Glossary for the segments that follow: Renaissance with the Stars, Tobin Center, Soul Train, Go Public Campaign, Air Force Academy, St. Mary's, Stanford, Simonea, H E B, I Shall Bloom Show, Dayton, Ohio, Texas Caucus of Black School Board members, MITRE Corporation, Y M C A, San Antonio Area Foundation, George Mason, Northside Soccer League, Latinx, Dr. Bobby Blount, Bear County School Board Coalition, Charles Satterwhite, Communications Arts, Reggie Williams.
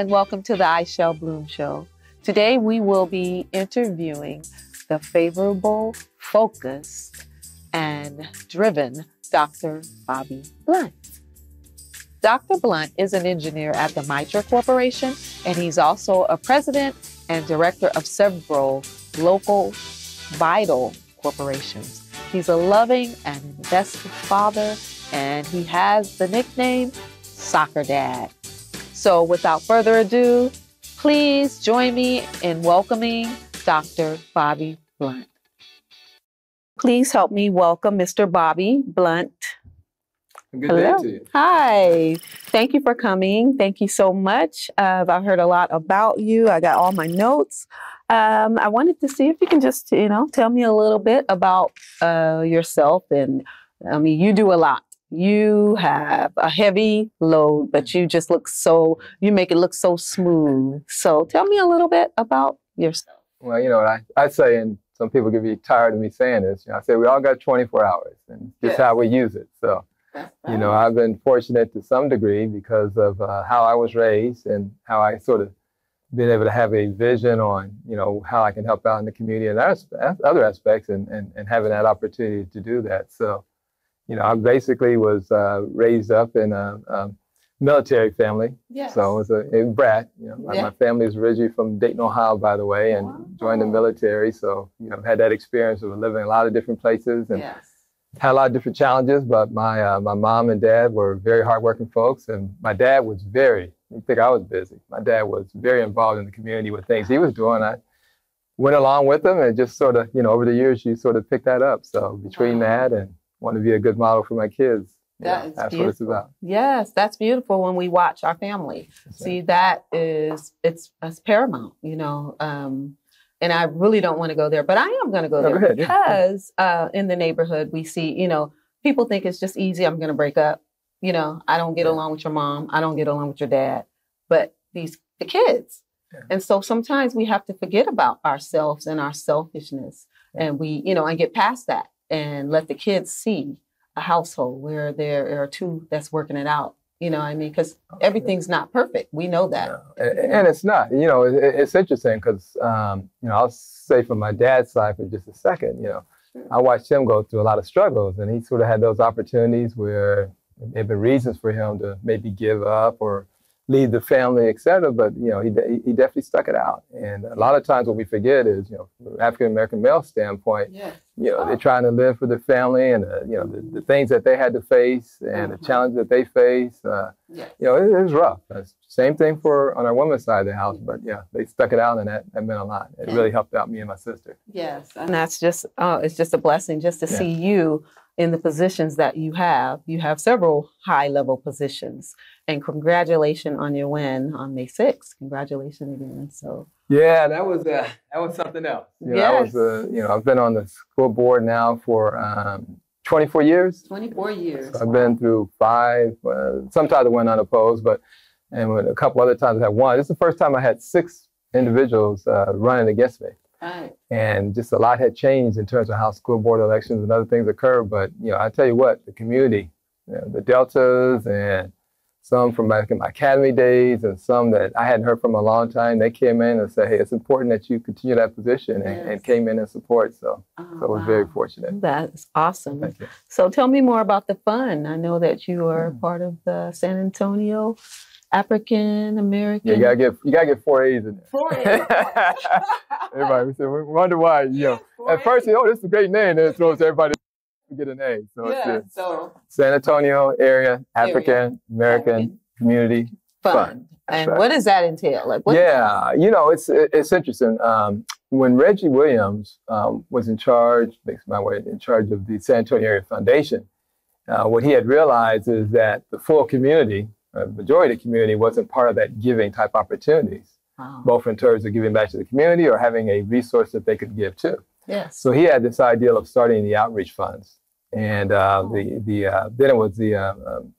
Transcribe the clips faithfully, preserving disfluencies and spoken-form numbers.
and welcome to the I Shall Bloom Show. Today we will be interviewing the favorable, focused, and driven Doctor Bobby Blount. Doctor Blount is an engineer at the MITRE Corporation, and he's also a president and director of several local vital corporations. He's a loving and invested father, and he has the nickname Soccer Dad. So without further ado, please join me in welcoming Doctor Bobby Blount. Please help me welcome Mister Bobby Blount. Good Hello. day to you. Hi. Thank you for coming. Thank you so much. Uh, I've heard a lot about you. I got all my notes. Um, I wanted to see if you can just, you know, tell me a little bit about uh, yourself. And I mean, you do a lot. You have a heavy load, but you just look so, you make it look so smooth. So tell me a little bit about yourself. Well, you know, what I, I say, and some people could be tired of me saying this, you know, I say we all got twenty-four hours and just yeah. how we use it. So, right. you know, I've been fortunate to some degree because of uh, how I was raised and how I sort of been able to have a vision on, you know, how I can help out in the community and other aspects and, and, and having that opportunity to do that. So, you know, I basically was uh, raised up in a, a military family, yes. so I was a, a brat. You know, my, yeah. my family is originally from Dayton, Ohio, by the way, and wow. joined the military. So, you know, had that experience of living in a lot of different places and yes. had a lot of different challenges. But my uh, my mom and dad were very hardworking folks, and my dad was very. You think I was busy? My dad was very involved in the community with things he was doing. I went along with him, and just sort of, you know, over the years, you sort of picked that up. So between wow. that and want to be a good model for my kids. That yeah, is that's beautiful. What it's about. Yes, that's beautiful when we watch our family. That's See, right. that is, it's, it's paramount, you know. Um, and I really don't want to go there, but I am going to go there go because uh, in the neighborhood we see, you know, people think it's just easy. I'm going to break up. You know, I don't get yeah. along with your mom. I don't get along with your dad. But these, the kids. Yeah. And so sometimes we have to forget about ourselves and our selfishness. Yeah. And we, you know, and get past that. And let the kids see a household where there are two that's working it out. You know what I mean? Because everything's not perfect. We know that. No. And, and it's not. You know, it, it's interesting because, um, you know, I'll say from my dad's side for just a second, you know, sure. I watched him go through a lot of struggles and he sort of had those opportunities where there have been reasons for him to maybe give up or leave the family, et cetera. But, you know, he, he definitely stuck it out. And a lot of times what we forget is, you know, from an African-American male standpoint, yes. you know, oh. they're trying to live for the family and, uh, you know, the, the things that they had to face and mm-hmm. the challenges that they face, uh, yes. you know, it, it was rough. That's same thing for on our women's side of the house. But, yeah, they stuck it out and that, that meant a lot. It yeah. really helped out me and my sister. Yes. And that's just, oh, it's just a blessing just to yeah. see you in the positions that you have. You have several high-level positions. And congratulations on your win on May sixth. Congratulations again. So yeah, that was uh, that was something else. You know, yes. I was, uh, you know, I've been on the school board now for um, twenty-four years. twenty-four years. So I've wow. been through five. Uh, sometimes I went unopposed, but and a couple other times I had one. This is the first time I had six individuals uh, running against me. Right. And just a lot had changed in terms of how school board elections and other things occur. But, you know, I tell you what, the community, you know, the Deltas and some from my, my academy days and some that I hadn't heard from a long time, they came in and said, hey, it's important that you continue that position and, yes. and came in and support. So, oh, so I was wow. very fortunate. That's awesome. Thank you. So tell me more about the fund. I know that you are mm. part of the San Antonio African American. Yeah, you gotta get you gotta get four A's in there. Four A's. Everybody we said we wonder why, you know. Four at first, A's. Oh, this is a great name, and it throws everybody to get an A. So yeah, it's so San Antonio Area African American American Community Fund. Fund. And right. what does that entail? Like what Yeah, you know, it's it's interesting. Um, when Reggie Williams um, was in charge, makes my way in charge of the San Antonio Area Foundation, uh, what he had realized is that the full community the majority of the community wasn't part of that giving type opportunities, wow. both in terms of giving back to the community or having a resource that they could give to. Yes. So he had this idea of starting the outreach funds. And uh, oh. the, the, uh, then it was the, uh, um,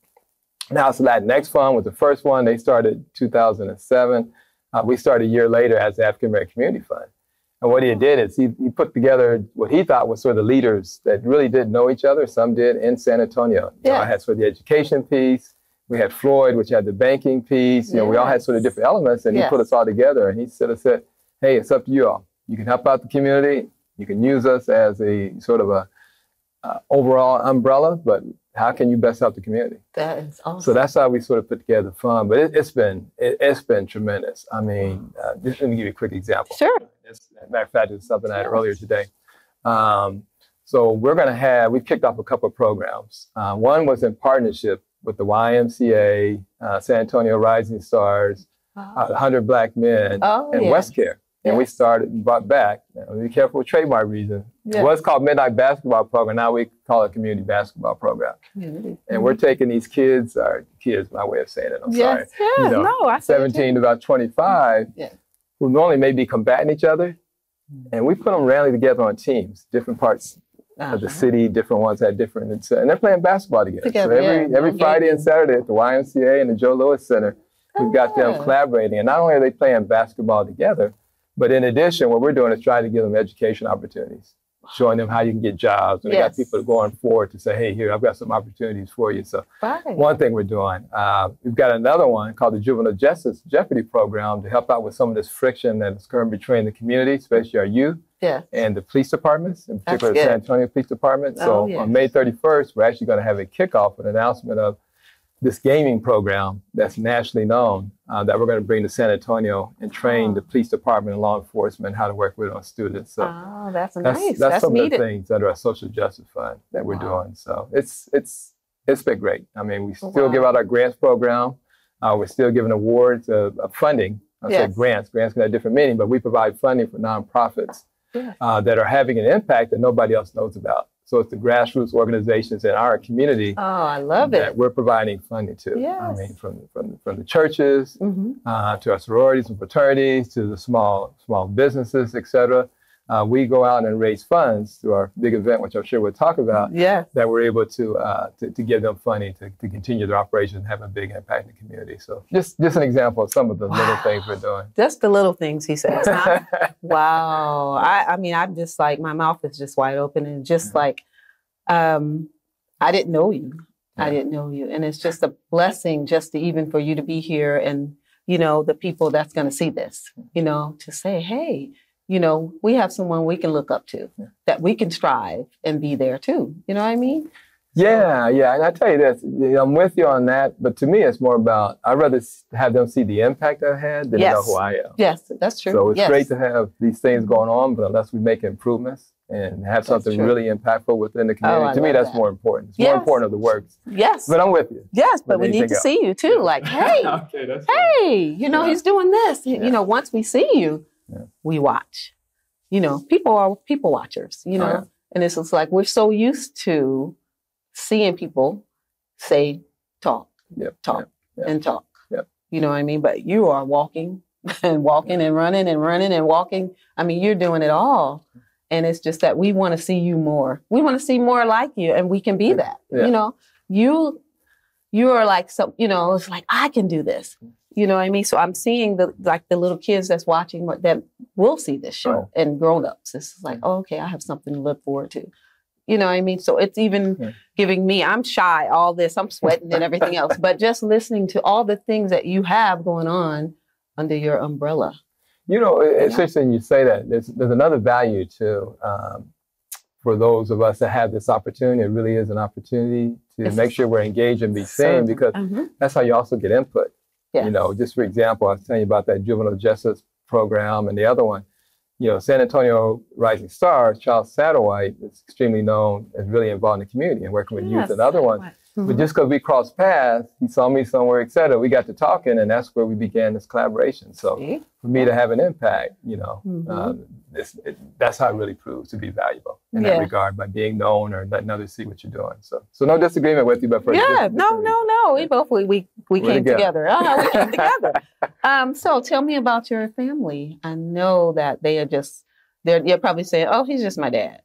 now it's the Latinx Fund was the first one. They started two thousand seven. Uh, we started a year later as the African American Community Fund. And what he did is he, he put together what he thought was sort of the leaders that really did know each other. Some did in San Antonio. Yes. You know, I had sort of the education piece. We had Floyd, which had the banking piece. You know, we all had sort of different elements, and yes. he put us all together. And he sort of said, hey, it's up to you all. You can help out the community. You can use us as a sort of a uh, overall umbrella, but how can you best help the community? That is awesome. So that's how we sort of put together the fund. But it, it's been it, it's been tremendous. I mean, uh, just let me give you a quick example. Sure. As a matter of fact, it's something I had earlier today. Um, so we're going to have, we kicked off a couple of programs. Uh, one was in partnership with the Y M C A, uh, San Antonio Rising Stars, wow. uh, one hundred Black Men, oh, and yeah. Westcare. And yes. we started and brought back, you know, be careful with trademark reasons. Yes. It was called Midnight Basketball Program. Now we call it Community Basketball Program. Community. And mm-hmm. we're taking these kids, or kids, my way of saying it, I'm yes, sorry. Yes, you know, no, I seventeen to about twenty-five, mm-hmm. yes. who normally may be combating each other. Mm-hmm. And we put them randomly together on teams, different parts uh-huh. of the city, different ones had different, and they're playing basketball together. together so every, yeah. every Friday and Saturday at the Y M C A and the Joe Louis Center, we've oh, got them yeah. collaborating. And not only are they playing basketball together, but in addition, what we're doing is trying to give them education opportunities, showing them how you can get jobs. And yes. we got people going forward to say, hey, here, I've got some opportunities for you. So right. one thing we're doing, uh, we've got another one called the Juvenile Justice Jeopardy Program to help out with some of this friction that's currently between the community, especially our youth, yes. and the police departments, in particular the San Antonio Police Department. Oh, so yes. on May thirty-first, we're actually going to have a kickoff, an announcement of this gaming program that's nationally known uh, that we're going to bring to San Antonio and train oh. the police department and law enforcement how to work with our students. So oh, that's, that's nice. That's, that's some needed. of the things under our social justice fund that we're wow. doing. So it's it's it's been great. I mean, we still wow. give out our grants program. Uh, we're still giving awards of, of funding. I yes. say grants. Grants can have different meaning, but we provide funding for nonprofits yes. uh, that are having an impact that nobody else knows about. So it's the grassroots organizations in our community oh, I love that it. we're providing funding to. Yes. I mean, from, from, from the churches mm-hmm. uh, to our sororities and fraternities to the small small businesses, et cetera. Uh, we go out and raise funds through our big event, which I'm sure we'll talk about, yes. that we're able to, uh, to to give them funding to, to continue their operations and have a big impact in the community. So just, just an example of some of the wow. little things we're doing. Just the little things he says. I, wow. I, I mean, I'm just like, my mouth is just wide open and just mm-hmm. like, um, I didn't know you. Yeah. I didn't know you. And it's just a blessing just to, even for you to be here and, you know, the people that's going to see this, you know, to say, hey, you know, we have someone we can look up to, yeah. that we can strive and be there too. You know what I mean? Yeah, yeah. And I tell you this, I'm with you on that. But to me, it's more about, I'd rather have them see the impact I've had than yes. know who I am. Yes, that's true. So it's yes. great to have these things going on, but unless we make improvements and have that's something true. really impactful within the community, oh, to me, that's that. more important. It's yes. more important of the work. Yes. But I'm with you. Yes, but we need to else. see you too. Like, hey, okay, that's hey, right. you know, yeah. he's doing this. Yeah. You know, once we see you, yeah. we watch, you know, people are people watchers, you know, oh, yeah. and it's, it's like we're so used to seeing people say, talk, yep, talk yep, and talk, yep. you know what I mean? But you are walking and walking yeah. and running and running and walking. I mean, you're doing it all. And it's just that we want to see you more. We want to see more like you, and we can be that, yeah. you know, you, you are like, so, you know, it's like, I can do this. You know what I mean? So I'm seeing the like the little kids that's watching that will see this show oh. and grown-ups. It's like, oh, okay, I have something to look forward to. You know what I mean? So it's even yeah. giving me, I'm shy, all this, I'm sweating and everything else, but just listening to all the things that you have going on under your umbrella. You know, it's yeah. interesting you say that. There's, there's another value to, um, for those of us that have this opportunity. It really is an opportunity to it's, make sure we're engaged and be seen, because mm-hmm. that's how you also get input. Yes. You know, just for example, I was telling you about that juvenile justice program and the other one, you know, San Antonio Rising Stars, Charles Satterwhite is extremely known as really involved in the community and working with yes, youth and other ones. Mm-hmm. But just because we crossed paths, he saw me somewhere, et cetera, we got to talking, and that's where we began this collaboration. So See? for me to have an impact, you know, mm-hmm. um, this, it, that's how it really proves to be valuable in yeah. that regard, by being known or letting others see what you're doing. So so no disagreement with you, but for Yeah, this, this no, no, no. We both, we, we, we came together. together. Oh, we came together. Um, so tell me about your family. I know that they are just, they're, you're probably saying, oh, he's just my dad.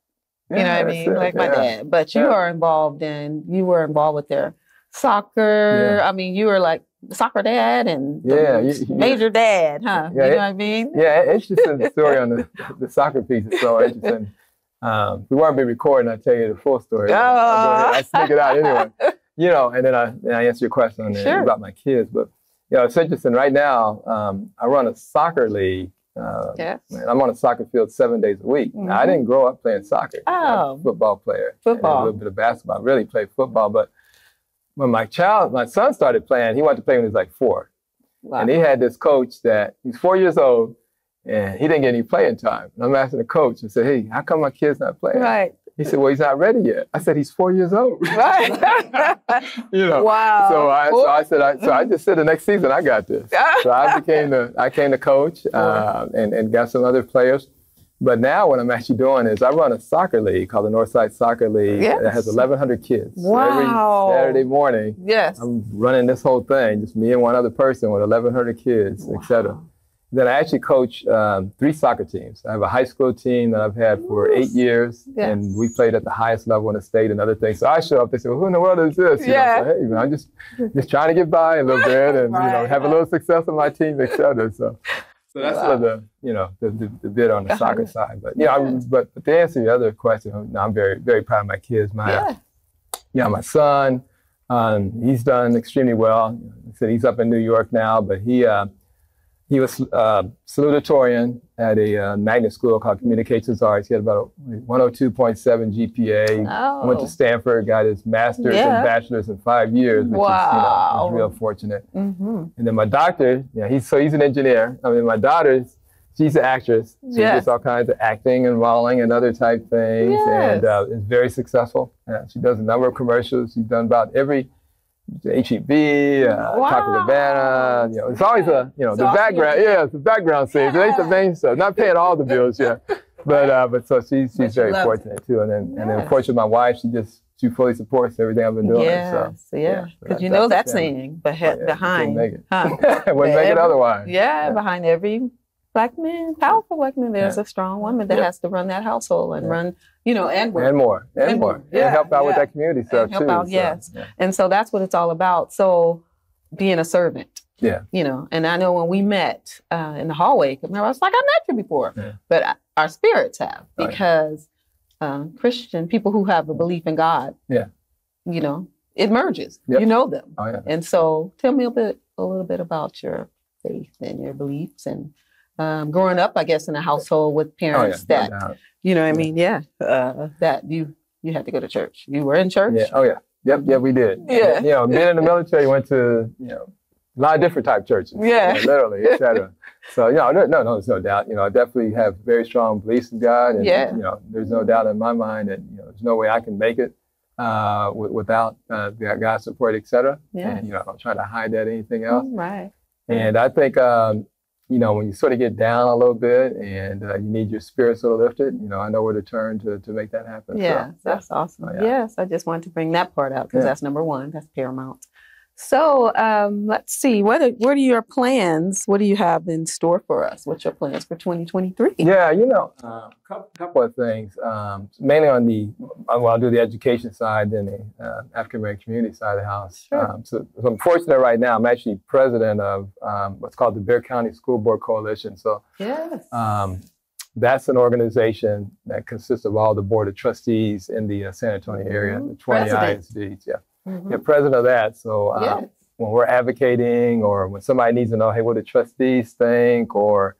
You yeah, know what I mean? It. Like yeah. my dad. But you yeah. are involved in, you were involved with their soccer. Yeah. I mean, you were like soccer dad and yeah, you, you, major dad, huh? Yeah, you know it, what I mean? Yeah, interesting story on the, the soccer piece is so interesting. Um, we weren't been recording, I'll tell you the full story. Oh. I'll sneak it out anyway. you know, and then I, and I answer your question sure. about my kids. But, you know, it's interesting. Right now, um, I run a soccer league. Uh, yes. And I'm on a soccer field seven days a week. Mm-hmm. Now, I didn't grow up playing soccer. Oh. I was a football player. Football. And a little bit of basketball. I really played football. But when my child, my son started playing, he wanted to play when he was like four. Wow. And he had this coach that, he's four years old, and he didn't get any playing time. And I'm asking the coach, and said, hey, how come my kid's not playing? Right. He said, well, he's not ready yet. I said, he's four years old. Right. You know. Wow. So I, so I said, I, so I just said the next season I got this. So I became the, I came to coach uh, and, and got some other players. But now what I'm actually doing is I run a soccer league called the Northside Soccer League yes. that has eleven hundred kids. Wow. So every Saturday morning, yes. I'm running this whole thing, just me and one other person with eleven hundred kids, wow. et cetera. Then I actually coach um, three soccer teams. I have a high school team that I've had for eight years, yes. and we played at the highest level in the state and other things. So I show up, they say, well, who in the world is this? You yeah. know, so, hey, man, I'm just, just trying to get by a little bit and right. you know, have a little success on my team, et cetera. So, so that's wow. sort of the, you know, the, the, the bit on the soccer side. But, yeah, yeah. I, but, but to answer the other question, I'm, I'm very, very proud of my kids. My, yeah. yeah, my son, um, he's done extremely well. I said he's up in New York now, but he, uh, He was uh, salutatorian at a uh, magnet school called Communications Arts. He had about a one oh two point seven G P A. Oh. Went to Stanford, got his master's yeah. and bachelor's in five years, which wow. is, you know, was real fortunate. Mm-hmm. And then my doctor, yeah, he's so he's an engineer. I mean, my daughter, she's an actress. She yes. does all kinds of acting and modeling and other type things, yes. and uh, is very successful. Yeah, she does a number of commercials. She's done about every. H E B, uh, wow. Taco Havana, you know, it's always a, you know, it's the awesome. Background, yeah, it's the background scene. Yeah. It ain't the main stuff. Not paying all the bills yet, but uh, but so she's she's but very she fortunate it. Too. And then yes. and then of course with my wife, she just she fully supports everything I've been doing. Yes, so, yeah, because yeah, so you know that's thing, but he- oh, yeah, behind, wouldn't make it, huh? wouldn't make every, it otherwise. Yeah, yeah, behind every black man, powerful black man, there's yeah. a strong woman that yeah. has to run that household and yeah. run. You know, and work. And more, and, and more. Yeah, and help out yeah. with that community stuff, and help too. Out, so. Yes. Yeah. And so that's what it's all about. So being a servant. Yeah. You know, and I know when we met uh, in the hallway, remember, I was like, I met you before. Yeah. But I, our spirits have, because right. um, Christian, people who have a belief in God, yeah. you know, it merges. Yep. You know them. Oh, yeah. And so tell me a bit, a little bit about your faith and your beliefs and um, growing up, I guess, in a household with parents oh, yeah. that... No, no. You know what I mean? Yeah. Uh, that you you had to go to church. You were in church? Yeah. Oh, yeah. Yep. Yeah, we did. Yeah. You know, being in the military, went to, you know, a lot of different type churches. Yeah. You know, literally, et cetera. So, you know, no, no, no, there's no doubt. You know, I definitely have very strong beliefs in God. And, yeah. you know, there's no doubt in my mind that, you know, there's no way I can make it uh, w- without uh, God's support, et cetera. Yeah. And, you know, I don't try to hide that or anything else. Mm, right. And I think... Um, you know, when you sort of get down a little bit and uh, you need your spirits sort of lifted, you know, I know where to turn to, to make that happen. Yeah, so, that's yeah. awesome. Oh, yeah. Yes, I just wanted to bring that part up because yeah. that's number one. That's paramount. So um, let's see, what are, what are your plans? What do you have in store for us? What's your plans for twenty twenty-three? Yeah, you know, a uh, couple, couple of things, um, mainly on the, well, I'll do the education side, then the uh, African-American community side of the house. Sure. Um, so, so I'm fortunate right now, I'm actually president of um, what's called the Bear County School Board Coalition. So yes. um, that's an organization that consists of all the board of trustees in the uh, San Antonio area, mm-hmm. the twenty president. I S Ds, yeah. Mm-hmm. You're president of that. So uh, yes. when we're advocating or when somebody needs to know, hey, what do trustees think? Or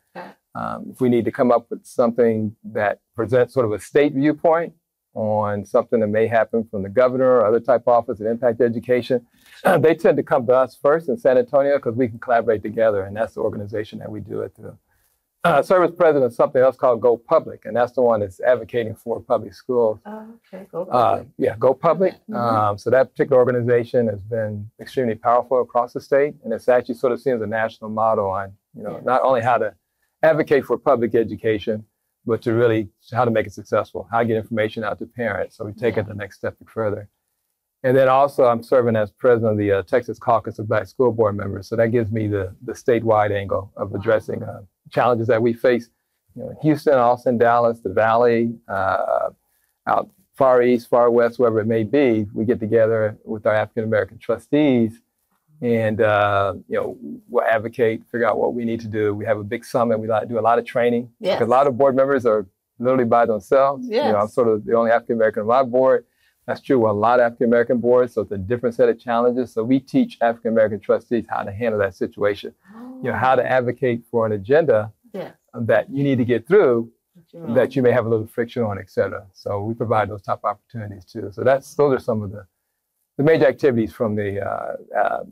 um, if we need to come up with something that presents sort of a state viewpoint on something that may happen from the governor or other type of office that impact education, uh, they tend to come to us first in San Antonio because we can collaborate together. And that's the organization that we do it through. Uh, service president of something else called Go Public, and that's the one that's advocating for public schools. Oh, okay, Go Public. Uh, yeah, Go Public. Okay. Mm-hmm. Um, so that particular organization has been extremely powerful across the state, and it's actually sort of seen as a national model on, you know, yes. not only how to advocate for public education, but to really how to make it successful, how to get information out to parents. So we take yeah. it the next step further. And then also I'm serving as president of the uh, Texas Caucus of Black School Board members. So that gives me the, the statewide angle of addressing uh, challenges that we face, you know, in Houston, Austin, Dallas, the Valley, uh, out far east, far west, wherever it may be. We get together with our African-American trustees and, uh, you know, we'll advocate, figure out what we need to do. We have a big summit. We do a lot of training. Yes. Like a lot of board members are literally by themselves. Yes. You know, I'm sort of the only African-American on my board. That's true. We're a lot of African-American boards, so it's a different set of challenges. So we teach African-American trustees how to handle that situation, oh. you know, how to advocate for an agenda yeah. that you need to get through, right. that you may have a little friction on, et cetera. So we provide those type of opportunities too. So that's, those are some of the, the major activities from the uh,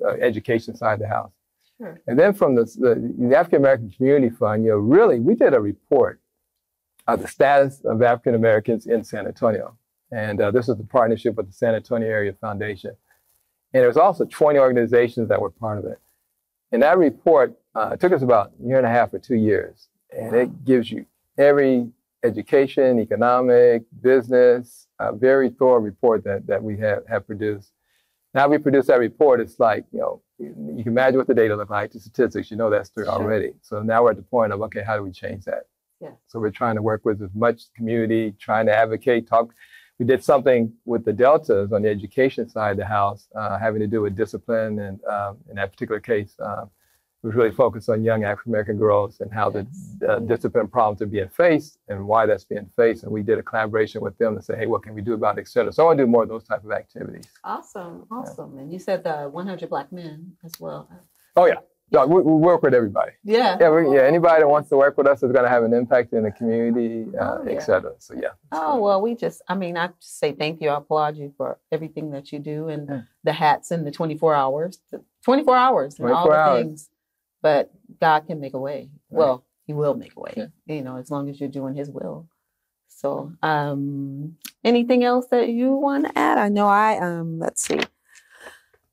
uh, education side of the house. Sure. And then from the, the, the African-American Community Fund, you know, really, we did a report of the status of African-Americans in San Antonio. And uh, this is the partnership with the San Antonio Area Foundation. And there was also twenty organizations that were part of it. And that report uh, took us about a year and a half or two years. And wow. it gives you every education, economic, business, a very thorough report that, that we have, have produced. Now we produce that report, it's like, you know, you can imagine what the data look like, the statistics, you know that's there sure. already. So now we're at the point of, okay, how do we change that? Yeah. So we're trying to work with as much community, trying to advocate, talk. We did something with the deltas on the education side of the house, uh, having to do with discipline. And um, in that particular case, uh, it was really focused on young African-American girls and how yes. the uh, discipline problems are being faced and why that's being faced. And we did a collaboration with them to say, hey, what can we do about it, et cetera. So I want to do more of those type of activities. Awesome. Awesome. Yeah. And you said the one hundred Black men as well. Oh, yeah. No, we, we work with everybody. Yeah. Yeah, we, yeah. Anybody that wants to work with us is going to have an impact in the community, uh, oh, yeah. et cetera. So, yeah. Oh, cool. Well, we just, I mean, I just say thank you. I applaud you for everything that you do and yeah. the hats and the twenty-four hours. twenty-four hours and all the things. But God can make a way. Right. Well, he will make a way, yeah. you know, as long as you're doing his will. So um, anything else that you want to add? I know I, um, let's see.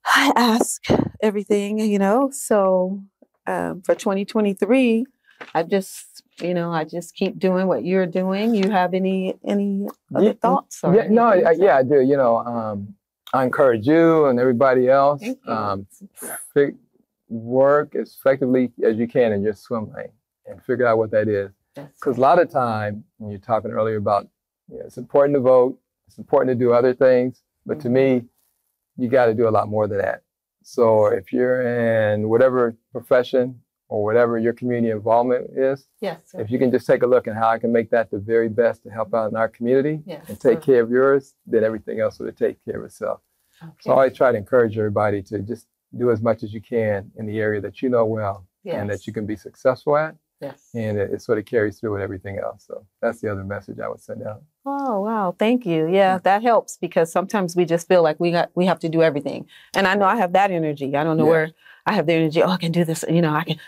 I ask everything, you know, so um, for twenty twenty-three, I just, you know, I just keep doing what you're doing. You have any any other yeah, thoughts? Or yeah, no, I, yeah, I do. You know, um, I encourage you and everybody else. Um, work as effectively as you can in your swim lane and figure out what that is. Because a lot of time, and you're talking earlier about, you know, it's important to vote. It's important to do other things. But mm-hmm. to me, you got to do a lot more than that. So if you're in whatever profession or whatever your community involvement is, yes, sir. If you can just take a look at how I can make that the very best to help out in our community yes, and take sir. care of yours, then everything else will take care of itself. Okay. So I always try to encourage everybody to just do as much as you can in the area that you know well yes. and that you can be successful at. Yes. And it, it sort of carries through with everything else. So that's the other message I would send out. Oh, wow. Thank you. Yeah, that helps because sometimes we just feel like we got, we have to do everything. And I know I have that energy. I don't know yeah. where I have the energy. Oh, I can do this. You know, I can,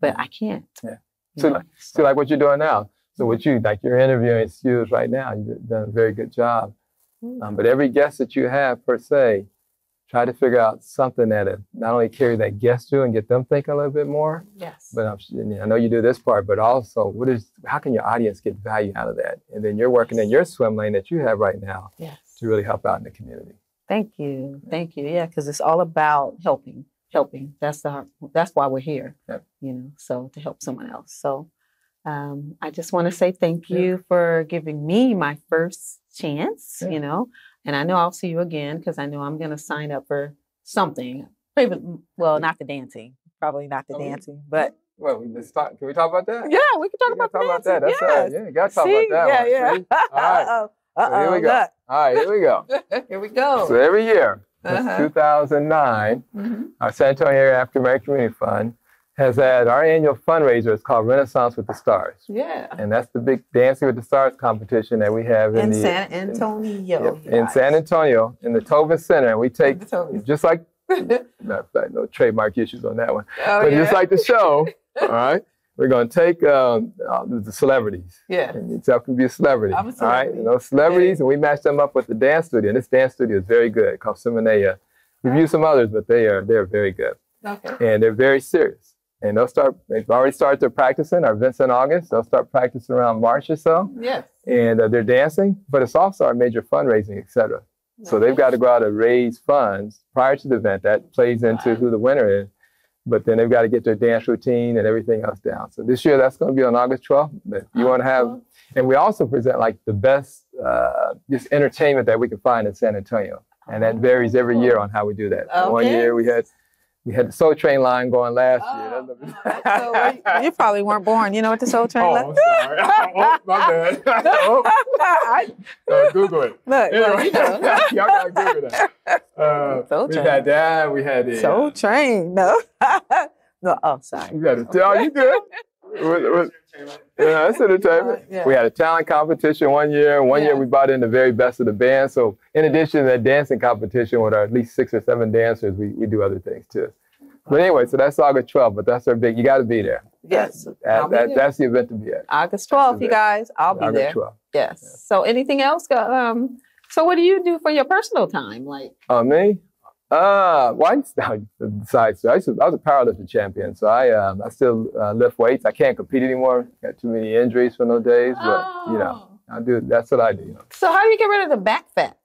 but I can't. Yeah. So, like, so like what you're doing now. So what you, like you're interviewing students right now, you've done a very good job. Mm. Um, but every guest that you have per se, try to figure out something that it not only carry that guest to and get them thinking a little bit more. Yes. But I'm, I know you do this part, but also what is, how can your audience get value out of that? And then you're working yes. in your swim lane that you have right now yes. to really help out in the community. Thank you. Yeah. Thank you. Yeah. Cause it's all about helping, helping. That's the, that's why we're here, yep. you know, so to help someone else. So um, I just want to say thank you yeah. for giving me my first chance, yeah. you know, and I know I'll see you again because I know I'm going to sign up for something. Maybe, well, not the dancing. Probably not the oh, dancing, but. Well, let's talk. Can we talk about that? Yeah, we can talk, we about, talk about that. That's yes. all right. Yeah, you got to talk see? about that. Yeah, one. yeah. All right. Uh-oh. Uh-oh. So here we go. Look. All right, here we go. Here we go. So every year, since uh-huh. two thousand nine, mm-hmm. our San Antonio Area African-American Community Fund has had our annual fundraiser. It's called Renaissance with the Stars. Yeah. And that's the big Dancing with the Stars competition that we have in, in the, San Antonio. In, in San Antonio, in the Tobin Center. And we take, just like, no, no trademark issues on that one. Oh, but yeah. just like the show, all right, we're going to take um, the celebrities. Yeah. And yourself can be a celebrity. I'm a celebrity. All right, and those celebrities, yeah. and we match them up with the dance studio. And this dance studio is very good, called Simonea. We've used some others, but they are they're very good. Okay. And they're very serious. And they'll start, they've already started their practicing, our events in August. They'll start practicing around March or so. Yes. And uh, they're dancing, but it's also our major fundraising, et cetera. Nice. So they've got to go out and raise funds prior to the event. That plays into wow. who the winner is. But then they've got to get their dance routine and everything else down. So this year, that's going to be on August twelfth. But you want to have, and we also present like the best, uh, just entertainment that we can find in San Antonio. And that varies every year on how we do that. Okay. One year we had We had the Soul Train line going last oh. year. So you, you probably weren't born. You know what the Soul Train line? Oh, I'm sorry. Oh, my bad. Oh. Uh, Google it. Look, anyway, look y'all gotta Google that. Uh, Soul we Train. had that. We had the Soul uh, Train. No. No. Oh, sorry. You got to. Oh, you good? With, with, yeah, that's entertainment. Yeah. We had a talent competition one year. One yeah. year we brought in the very best of the band. So in addition to that dancing competition with our at least six or seven dancers, we, we do other things too. But anyway, so that's August twelfth, but that's our big, you got to be there. Yes. That, be that, there. That's the event to be at. August twelfth, you guys, I'll be there. August twelfth. Yes. Yeah. So anything else? Um, so what do you do for your personal time? Like? Uh, me? Uh, well, I, besides, I, used to, I was a powerlifting champion, so I um, I still uh, lift weights. I can't compete anymore. Got too many injuries for those days, but oh. you know, I do. That's what I do. You know. So how do you get rid of the back fat?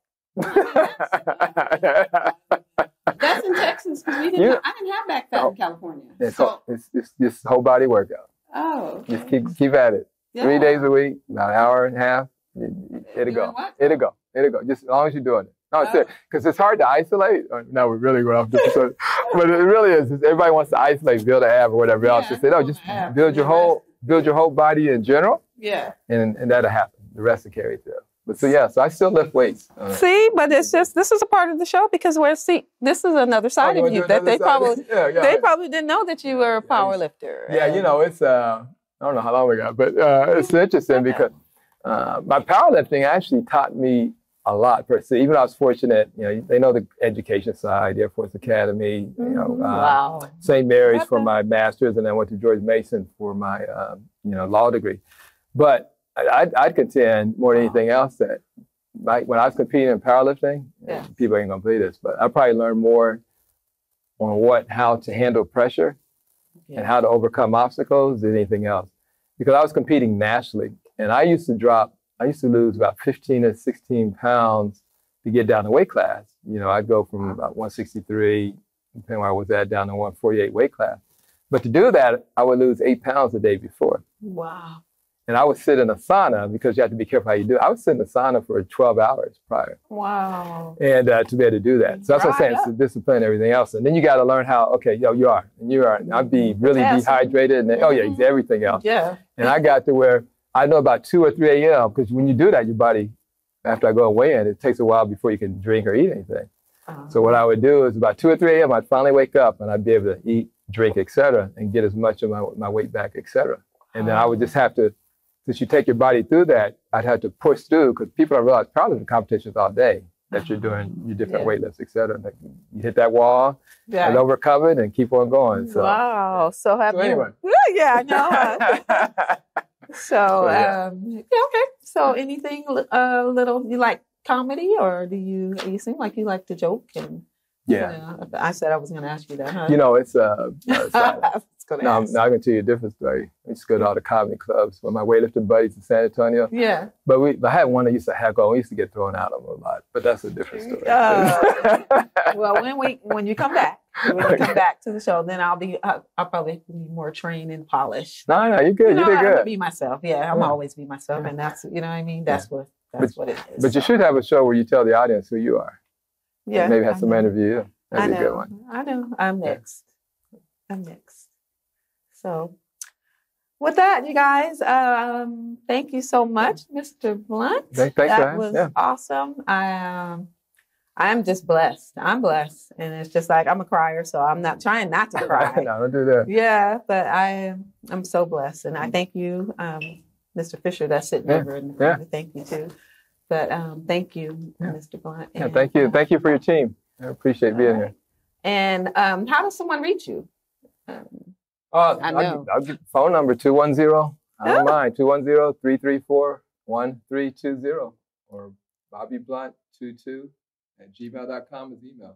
That's in Texas because we didn't. You, have, I didn't have back fat oh, in California. It's so whole, it's, it's just whole body workout. Oh, okay. Just keep keep at it. Yeah. Three days a week, about an hour and a half. It, it'll go. It'll go. It'll go. Just as long as you're doing it. No, it's because oh. it's hard to isolate. Now we're really going off this, so, but it really is. Everybody wants to isolate, build an app or whatever yeah, else. Just say, no, just build your whole, build your whole body in general. Yeah, and and that'll happen. The rest will carry through. But so yeah, so I still lift weights. Uh, See, but it's just this is a part of the show because we're see this is another side of you that they side. probably yeah, yeah, they yeah. probably didn't know that you were a power lifter. Yeah, and, you know it's. Uh, I don't know how long we got, but uh, it's interesting because uh, my powerlifting actually taught me a lot per se. Even though I was fortunate, you know, they know the education side, Air Force Academy, you know, mm, wow. um, Saint Mary's for my master's, and then went to George Mason for my, um, you know, law degree. But I'd, I'd contend more than wow. anything else that like, when I was competing in powerlifting, yeah. people ain't gonna believe this, but I probably learned more on what, how to handle pressure yeah. and how to overcome obstacles than anything else. Because I was competing nationally, and I used to drop I used to lose about fifteen or sixteen pounds to get down to weight class. You know, I'd go from about one sixty-three, depending where I was at, down to one forty-eight weight class. But to do that, I would lose eight pounds the day before. Wow. And I would sit in a sauna because you have to be careful how you do it. I would sit in a sauna for twelve hours prior. Wow. And uh, to be able to do that. So that's right what I'm saying. Up. It's the discipline and everything else. And then you got to learn how, okay, yo, you are, and you are. And I'd be really that's dehydrated. And then, oh, yeah, everything else. Yeah. And I got to where I know about two or three A M because when you do that, your body, after I go and weigh in, it takes a while before you can drink or eat anything. Uh-huh. So what I would do is about two or three A M, I'd finally wake up and I'd be able to eat, drink, et cetera, and get as much of my, my weight back, et cetera. And then I would just have to, since you take your body through that, I'd have to push through because people don't realize probably the competitions all day that you're doing your different yeah. weight lifts, et cetera. Like you hit that wall yeah. and overcome it and keep on going. So, wow, so happy. So anyway. Yeah, I know. So, um, yeah, okay. So anything a uh, little, you like comedy or do you, you seem like you like to joke? And yeah. You know, I said I was going to ask you that, huh? You know, it's, uh, it's uh, no, I'm, I'm going to tell you a different story. I used to go to all the comedy clubs with my weightlifting buddies in San Antonio. Yeah. But we, I had one that used to heckle. We used to get thrown out of a lot, but that's a different story. Uh, well, when we, when you come back, when you come back to the show, then I'll be, I'll, I'll probably be more trained and polished. No, no, you're good. You, know, you did good. I'm gonna be myself. Yeah, I'm yeah. always be myself. And that's, you know what I mean? That's yeah. what, that's but, what it is. But so. You should have a show where you tell the audience who you are. Yeah. And maybe have some interview you. That'd I know. Be a good one. I know. I'm next. Yeah. I'm next. So with that, you guys, um, thank you so much, Mister Blount. Thank, thanks, that was yeah. awesome. I, um, I'm just blessed. I'm blessed. And it's just like, I'm a crier, so I'm not trying not to cry. No, don't do that. Yeah, but I, I'm so blessed. And I thank you, um, Mister Fisher, that's sitting yeah. over in the room. Yeah. Thank you, too. But um, thank you, yeah. Mister Blount. And, yeah, thank you. Thank you for your team. I appreciate being uh, here. And um, how does someone reach you? Um, Uh, I know. I'll give, I'll give phone number two one zero. I don't mind. two one zero, three three four, one three two zero. Or Bobby Blount two two at gmail dot com is email.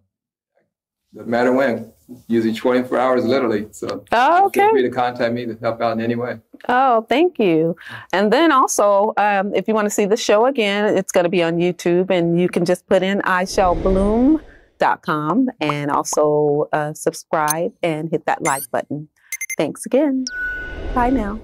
Doesn't matter when. Usually twenty-four hours, literally. So oh, okay. feel free to contact me to help out in any way. Oh, thank you. And then also, um, if you want to see the show again, it's going to be on YouTube. And you can just put in I Shall Bloom dot com and also uh, subscribe and hit that like button. Thanks again. Bye now.